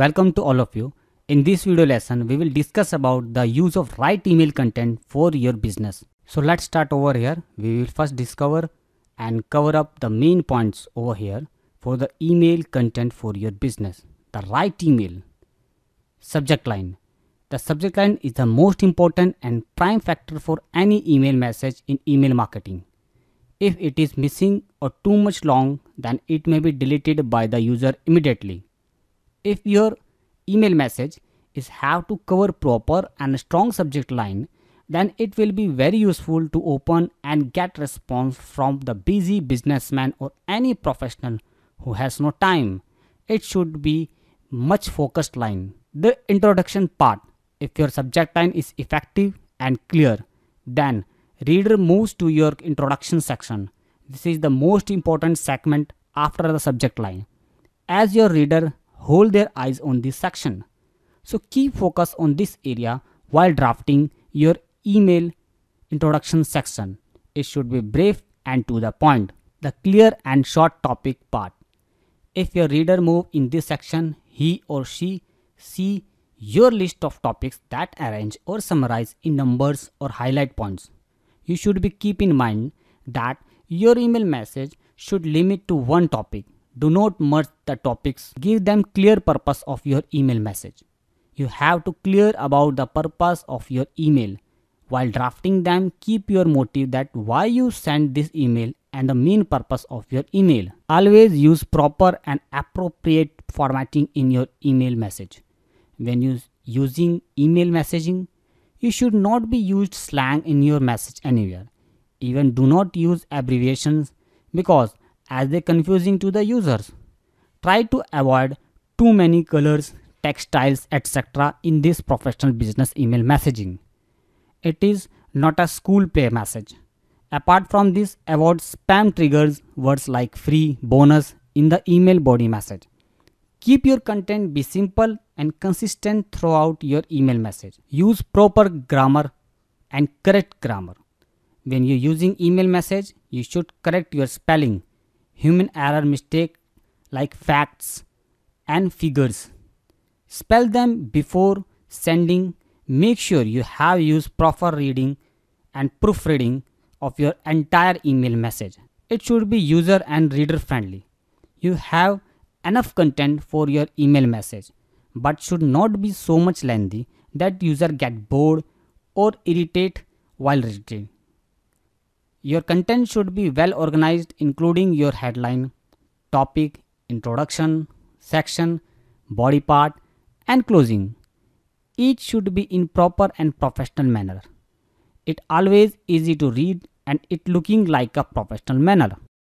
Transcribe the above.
Welcome to all of you. In this video lesson, we will discuss about the use of right email content for your business. So let's start over here. We will first discover and cover up the main points over here for the email content for your business. The right email. Subject line. The subject line is the most important and prime factor for any email message in email marketing. If it is missing or too much long, then it may be deleted by the user immediately. If your email message is have to cover proper and strong subject line, then it will be very useful to open and get response from the busy businessman or any professional who has no time. It should be much focused line. The introduction part. If your subject line is effective and clear, then reader moves to your introduction section. This is the most important segment after the subject line, as your reader hold their eyes on this section. So keep focus on this area while drafting your email introduction section. It should be brief and to the point. The clear and short topic part. If your reader moves in this section, he or she see your list of topics that arrange or summarize in numbers or highlight points. You should be keep in mind that your email message should limit to one topic. Do not merge the topics. Give them clear purpose of your email message. You have to clear about the purpose of your email. While drafting them, keep your motive that why you send this email and the main purpose of your email. Always use proper and appropriate formatting in your email message. When using email messaging, you should not be used slang in your message anywhere. Even do not use abbreviations because as they confusing to the users. Try to avoid too many colors, textiles, etc. in this professional business email messaging. It is not a school play message. Apart from this, avoid spam triggers, words like free, bonus in the email body message. Keep your content be simple and consistent throughout your email message. Use proper grammar and correct grammar. When you're using email message, you should correct your spelling, human error mistake like facts and figures. Spell them before sending. Make sure you have used proper reading and proofreading of your entire email message. It should be user and reader friendly. You have enough content for your email message, but should not be so much lengthy that user get bored or irritate while reading. Your content should be well organized, including your headline, topic, introduction, section, body part, and closing. Each should be in proper and professional manner. It always easy to read and it looking like a professional manner.